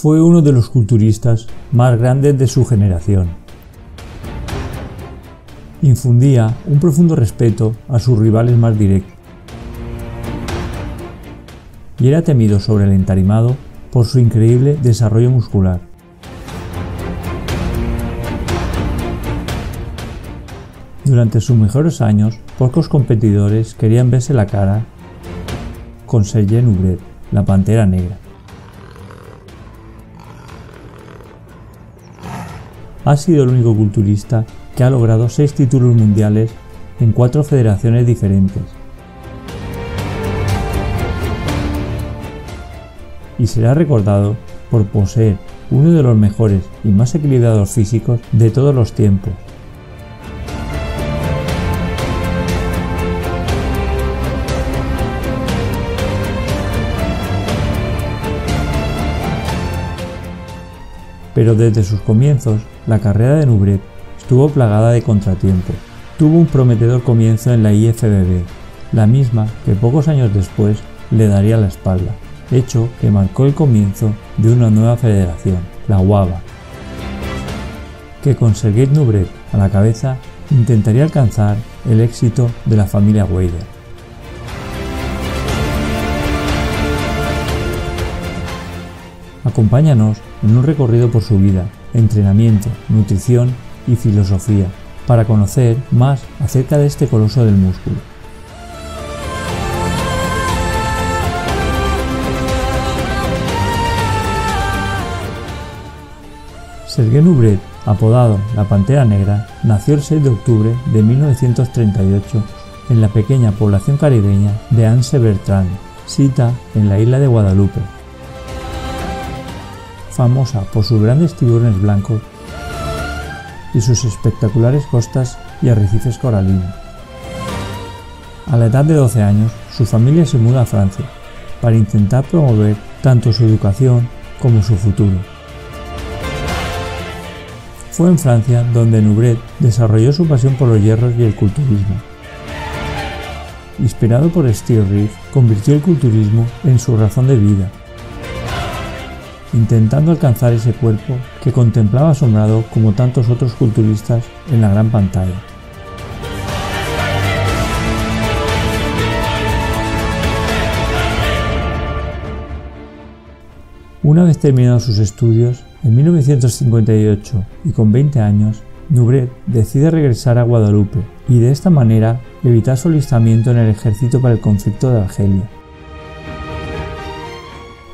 fue uno de los culturistas más grandes de su generación. Infundía un profundo respeto a sus rivales más directos y era temido sobre el entarimado por su increíble desarrollo muscular. Durante sus mejores años, pocos competidores querían verse la cara con Serge Nubret, la Pantera Negra. Ha sido el único culturista que ha logrado 6 títulos mundiales en 4 federaciones diferentes. Y será recordado por poseer uno de los mejores y más equilibrados físicos de todos los tiempos. Pero desde sus comienzos, la carrera de Nubret estuvo plagada de contratiempos. Tuvo un prometedor comienzo en la IFBB, la misma que pocos años después le daría la espalda, hecho que marcó el comienzo de una nueva federación, la WABA, que con Serge Nubret a la cabeza intentaría alcanzar el éxito de la familia Weider. Acompáñanos en un recorrido por su vida, entrenamiento, nutrición y filosofía para conocer más acerca de este coloso del músculo. Serge Nubret, apodado la Pantera Negra, nació el 6 de octubre de 1938 en la pequeña población caribeña de Anse Bertrand, sita en la isla de Guadalupe. Famosa por sus grandes tiburones blancos y sus espectaculares costas y arrecifes coralinos. A la edad de 12 años, su familia se muda a Francia para intentar promover tanto su educación como su futuro. Fue en Francia donde Nubret desarrolló su pasión por los hierros y el culturismo. Inspirado por Steve Reeves, convirtió el culturismo en su razón de vida, intentando alcanzar ese cuerpo que contemplaba asombrado como tantos otros culturistas en la gran pantalla. Una vez terminados sus estudios, en 1958 y con 20 años, Nubret decide regresar a Guadalupe y de esta manera evitar su alistamiento en el ejército para el conflicto de Argelia,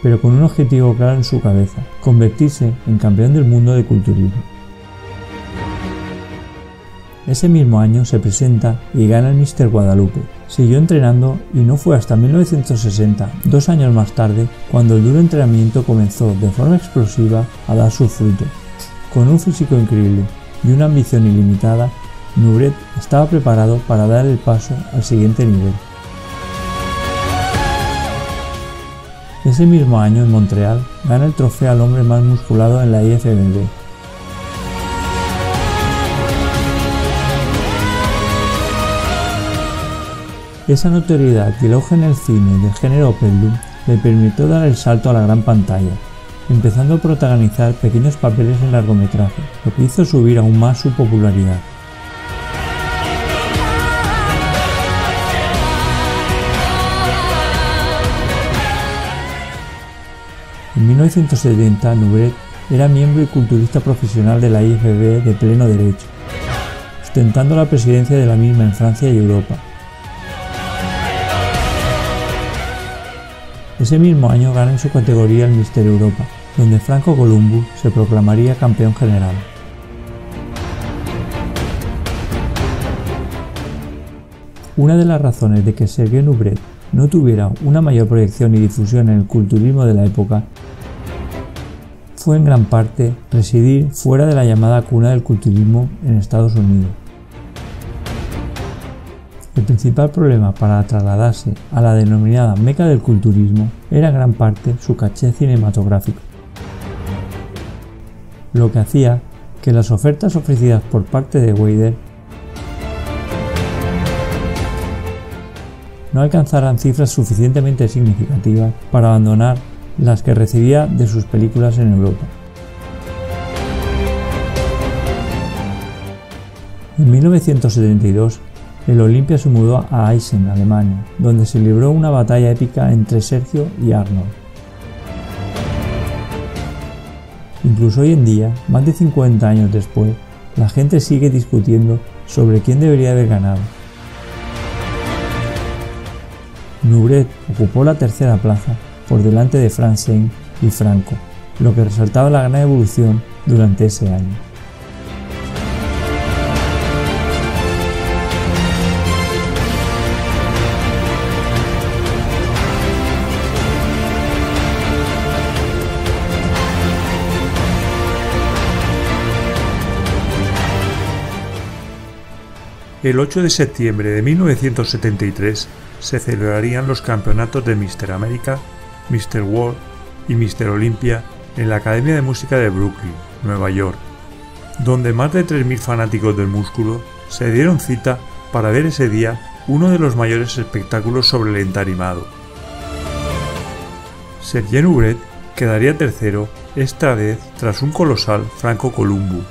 pero con un objetivo claro en su cabeza: convertirse en campeón del mundo de culturismo. Ese mismo año se presenta y gana el Mr. Guadalupe. Siguió entrenando y no fue hasta 1960, 2 años más tarde, cuando el duro entrenamiento comenzó de forma explosiva a dar sus frutos. Con un físico increíble y una ambición ilimitada, Nubret estaba preparado para dar el paso al siguiente nivel. Ese mismo año, en Montreal, gana el trofeo al hombre más musculado en la IFBB. Esa notoriedad y el auge en el cine del género Pendulum le permitió dar el salto a la gran pantalla, empezando a protagonizar pequeños papeles en largometrajes, lo que hizo subir aún más su popularidad. En 1970, Nubret era miembro y culturista profesional de la IFBB de pleno derecho, ostentando la presidencia de la misma en Francia y Europa. Ese mismo año gana en su categoría el Mister Europa, donde Franco Columbu se proclamaría campeón general. Una de las razones de que Serge Nubret no tuviera una mayor proyección y difusión en el culturismo de la época fue en gran parte residir fuera de la llamada cuna del culturismo en Estados Unidos. El principal problema para trasladarse a la denominada Meca del culturismo era en gran parte su caché cinematográfico, lo que hacía que las ofertas ofrecidas por parte de Weider no alcanzaran cifras suficientemente significativas para abandonar las que recibía de sus películas en Europa. En 1972, el Olympia se mudó a Essen, Alemania, donde se libró una batalla épica entre Sergio y Arnold. Incluso hoy en día, más de 50 años después, la gente sigue discutiendo sobre quién debería haber ganado. Nubret ocupó la tercera plaza por delante de Frank Zane y Franco, lo que resaltaba la gran evolución durante ese año. El 8 de septiembre de 1973 se celebrarían los campeonatos de Mr. América, Mr. World y Mr. Olympia en la Academia de Música de Brooklyn, Nueva York, donde más de 3.000 fanáticos del músculo se dieron cita para ver ese día uno de los mayores espectáculos sobre el entarimado. Serge Nubret quedaría tercero, esta vez tras un colosal Franco Columbu.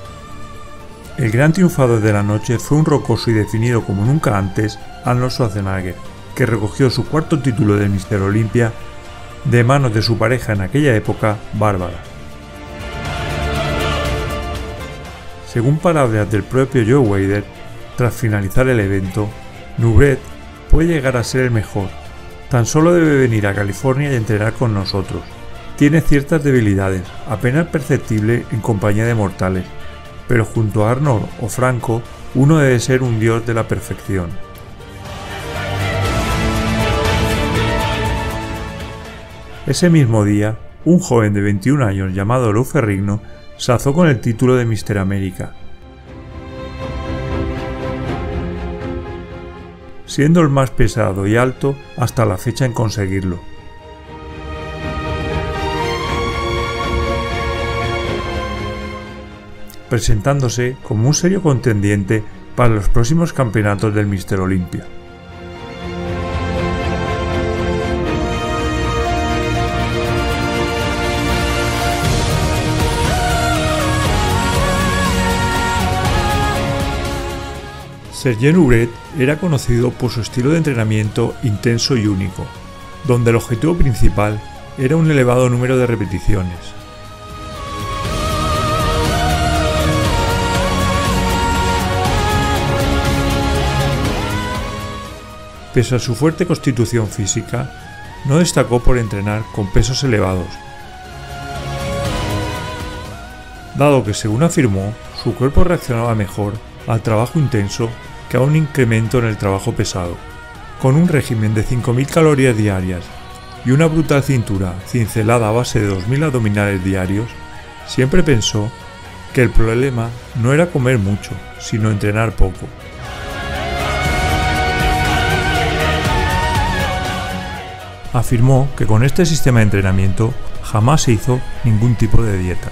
El gran triunfador de la noche fue un rocoso y definido como nunca antes Arnold Schwarzenegger, que recogió su cuarto título de Mr. Olympia de manos de su pareja en aquella época, Bárbara. Según palabras del propio Joe Weider, tras finalizar el evento, Nubret puede llegar a ser el mejor, tan solo debe venir a California y entrenar con nosotros. Tiene ciertas debilidades, apenas perceptible en compañía de mortales, pero junto a Arnold o Franco, uno debe ser un dios de la perfección. Ese mismo día, un joven de 21 años llamado Lou Ferrigno se alzó con el título de Mr. América, siendo el más pesado y alto hasta la fecha en conseguirlo. Presentándose como un serio contendiente para los próximos campeonatos del Mr. Olympia. Serge Nubret era conocido por su estilo de entrenamiento intenso y único, donde el objetivo principal era un elevado número de repeticiones. Pese a su fuerte constitución física, no destacó por entrenar con pesos elevados, dado que, según afirmó, su cuerpo reaccionaba mejor al trabajo intenso que a un incremento en el trabajo pesado. Con un régimen de 5.000 calorías diarias y una brutal cintura cincelada a base de 2.000 abdominales diarios, siempre pensó que el problema no era comer mucho, sino entrenar poco. Afirmó que con este sistema de entrenamiento jamás se hizo ningún tipo de dieta.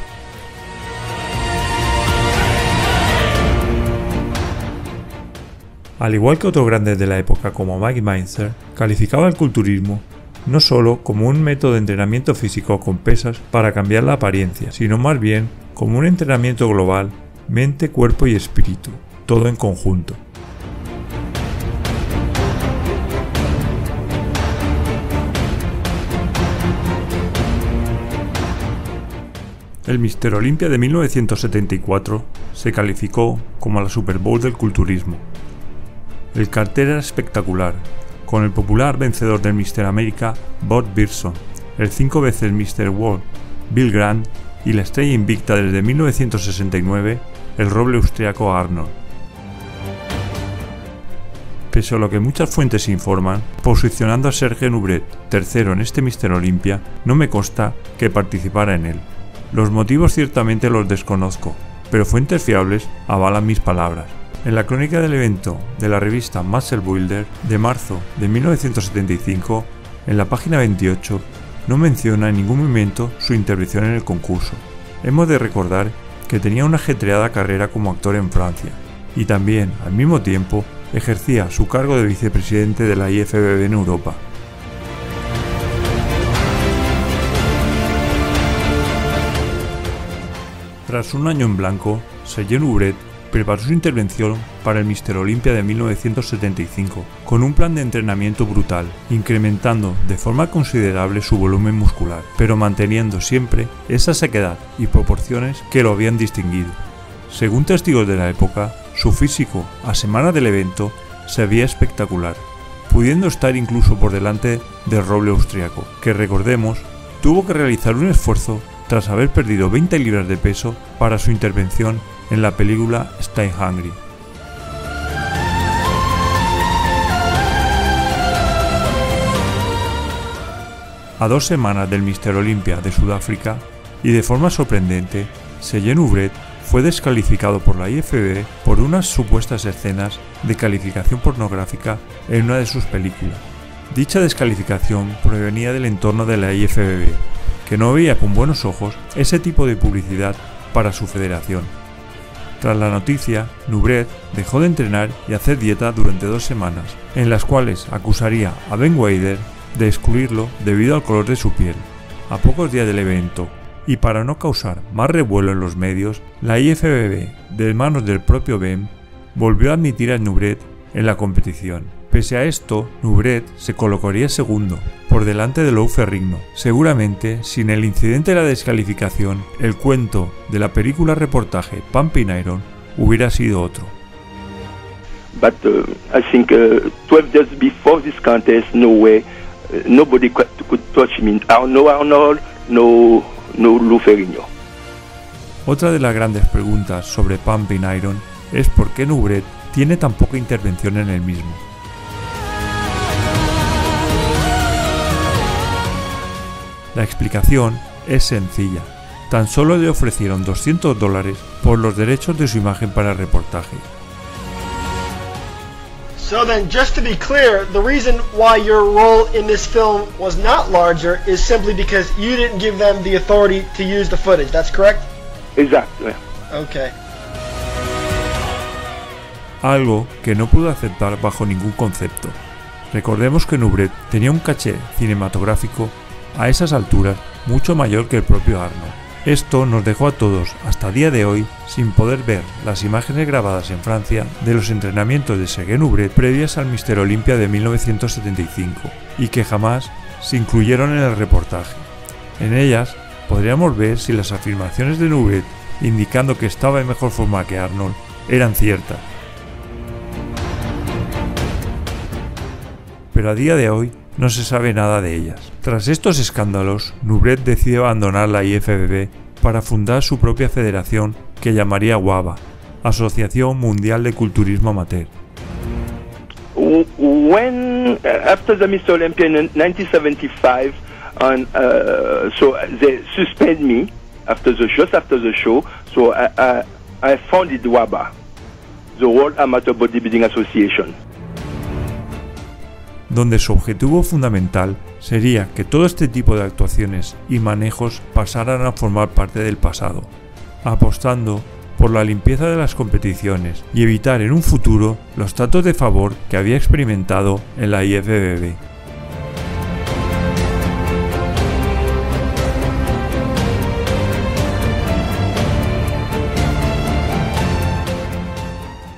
Al igual que otros grandes de la época como Mike Meinzer, calificaba el culturismo no solo como un método de entrenamiento físico con pesas para cambiar la apariencia, sino más bien como un entrenamiento global, mente, cuerpo y espíritu, todo en conjunto. El Mr. Olympia de 1974 se calificó como la Super Bowl del culturismo. El cartel era espectacular, con el popular vencedor del Mr. América, Bob Birson, el 5 veces Mr. World, Bill Grant y la estrella invicta desde 1969, el roble austriaco Arnold. Pese a lo que muchas fuentes informan, posicionando a Serge Nubret tercero en este Mr. Olympia, no me consta que participara en él. Los motivos ciertamente los desconozco, pero fuentes fiables avalan mis palabras. En la crónica del evento de la revista Muscle Builder de marzo de 1975, en la página 28, no menciona en ningún momento su intervención en el concurso. Hemos de recordar que tenía una ajetreada carrera como actor en Francia y también, al mismo tiempo, ejercía su cargo de vicepresidente de la IFBB en Europa. Tras un año en blanco, Serge Nubret preparó su intervención para el Mr. Olympia de 1975 con un plan de entrenamiento brutal, incrementando de forma considerable su volumen muscular, pero manteniendo siempre esa sequedad y proporciones que lo habían distinguido. Según testigos de la época, su físico a semana del evento se veía espectacular, pudiendo estar incluso por delante del roble austriaco, que recordemos, tuvo que realizar un esfuerzo tras haber perdido 20 libras de peso para su intervención en la película Stay Hungry. A 2 semanas del Mr. Olympia de Sudáfrica, y de forma sorprendente, Serge Nubret fue descalificado por la IFBB por unas supuestas escenas de calificación pornográfica en una de sus películas. Dicha descalificación provenía del entorno de la IFBB, que no veía con buenos ojos ese tipo de publicidad para su federación. Tras la noticia, Nubret dejó de entrenar y hacer dieta durante 2 semanas, en las cuales acusaría a Ben Weider de excluirlo debido al color de su piel. A pocos días del evento, y para no causar más revuelo en los medios, la IFBB, de manos del propio Ben, volvió a admitir a Nubret en la competición. Pese a esto, Nubret se colocaría segundo, por delante de Lou Ferrigno. Seguramente, sin el incidente de la descalificación, el cuento de la película reportaje Pumping Iron hubiera sido otro. But I think 12 years before this contest, no way, nobody could touch me. No Arnold, no Lou Ferrigno. Otra de las grandes preguntas sobre Pumping Iron es por qué Nubret tiene tan poca intervención en el mismo. La explicación es sencilla, tan solo le ofrecieron $200 por los derechos de su imagen para el reportaje. So then, just to be clear, the reason why your role in this film was not larger is simply because you didn't give them the authority to use the footage, that's correct? Exacto. Okay. Algo que no pudo aceptar bajo ningún concepto. Recordemos que Nubret tenía un caché cinematográfico a esas alturas mucho mayor que el propio Arnold. Esto nos dejó a todos, hasta el día de hoy, sin poder ver las imágenes grabadas en Francia de los entrenamientos de Serge Nubret previas al Mr. Olympia de 1975 y que jamás se incluyeron en el reportaje. En ellas podríamos ver si las afirmaciones de Nubret indicando que estaba en mejor forma que Arnold eran ciertas. Pero a día de hoy no se sabe nada de ellas. Tras estos escándalos, Nubret decide abandonar la IFBB para fundar su propia federación que llamaría WABA, Asociación Mundial de Culturismo Amateur. When after the Mr. Olympia in 1975, and so they suspended me after the show. So I founded WABA, the World Amateur Bodybuilding Association, donde su objetivo fundamental sería que todo este tipo de actuaciones y manejos pasaran a formar parte del pasado, apostando por la limpieza de las competiciones y evitar en un futuro los tratos de favor que había experimentado en la IFBB.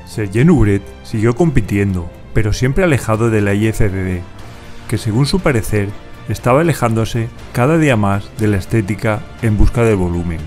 Serge Nubret siguió compitiendo, pero siempre alejado de la IFBB, que según su parecer estaba alejándose cada día más de la estética en busca de volumen.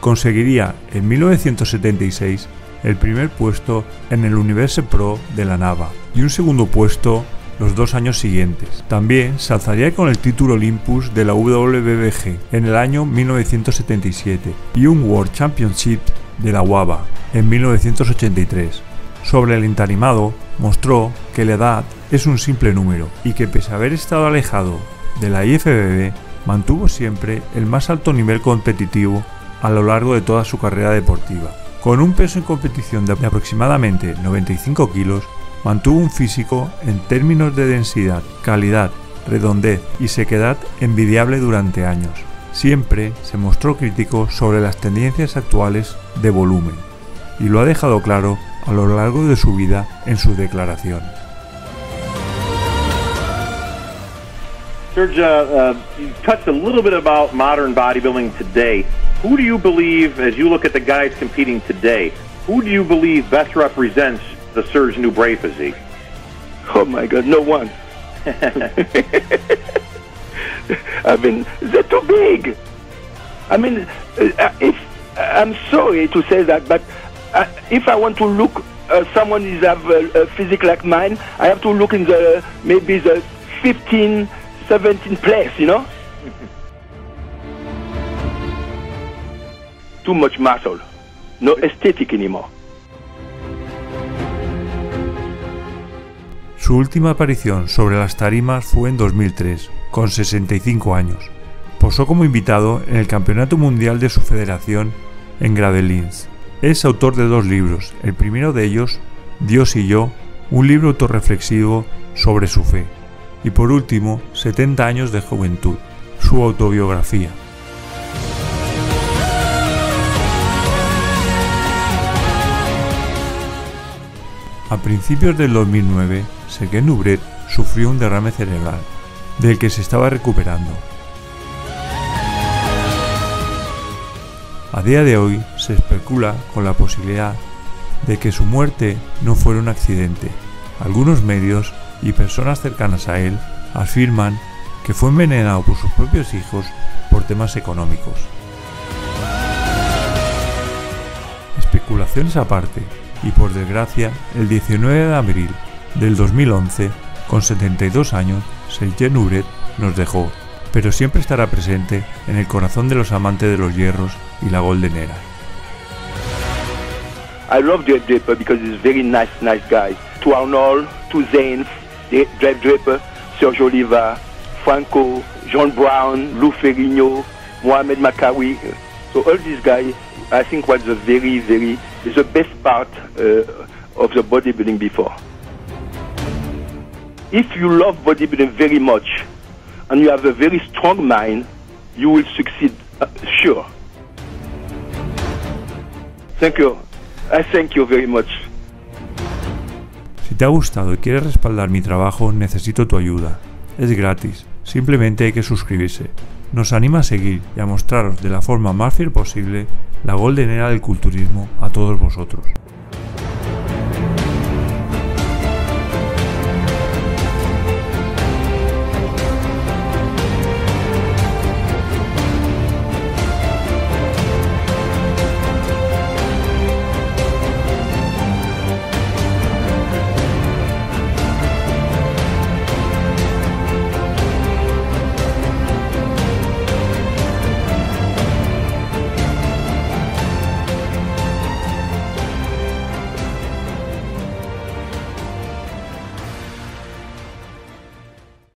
Conseguiría en 1976 el primer puesto en el Universe Pro de la NABA y un segundo puesto los 2 años siguientes. También se alzaría con el título Olympus de la WBBG en el año 1977 y un World Championship de la WABA en 1983. Sobre el intanimado, mostró que la edad es un simple número y que pese a haber estado alejado de la IFBB, mantuvo siempre el más alto nivel competitivo a lo largo de toda su carrera deportiva. Con un peso en competición de aproximadamente 95 kilos, mantuvo un físico en términos de densidad, calidad, redondez y sequedad envidiable durante años. Siempre se mostró crítico sobre las tendencias actuales de volumen y lo ha dejado claro a lo largo de su vida en sus declaraciones. Serge, you touched a little bit about modern bodybuilding today. Who do you believe, as you look at the guys competing today, who do you believe best represents the Serge Nubret physique? Oh, my God, no one. I mean, they're too big. I mean, I'm sorry to say that, but if I want to look someone who has a physique like mine, I have to look in the maybe the 15, 17 place, you know? Too much muscle. No aesthetic anymore. Su última aparición sobre las tarimas fue en 2003, con 65 años. Posó como invitado en el Campeonato Mundial de su federación en Gravelines. Es autor de dos libros, el primero de ellos, Dios y yo, un libro autorreflexivo sobre su fe. Y por último, 70 años de juventud, su autobiografía. A principios del 2009, Serge Nubret sufrió un derrame cerebral, del que se estaba recuperando. A día de hoy se especula con la posibilidad de que su muerte no fuera un accidente. Algunos medios y personas cercanas a él afirman que fue envenenado por sus propios hijos por temas económicos. Especulaciones aparte, y por desgracia, el 19 de abril del 2011, con 72 años, Serge Nubret nos dejó, pero siempre estará presente en el corazón de los amantes de los hierros y la Golden Era. I love Dave Draper because he's a very nice guy. To Arnold, to Zane, Dave Draper, Sergio Oliva, Franco, John Brown, Lou Ferrigno, Mohamed Makawi. So all these guys, I think, was the very, very best part of the bodybuilding before. If you love bodybuilding very much and you have a very strong mind, you will succeed, sure. Thank you. I thank you very much. Si te ha gustado y quieres respaldar mi trabajo, necesito tu ayuda. Es gratis, simplemente hay que suscribirse. Nos anima a seguir y a mostraros de la forma más fiel posible la Golden Era del culturismo a todos vosotros.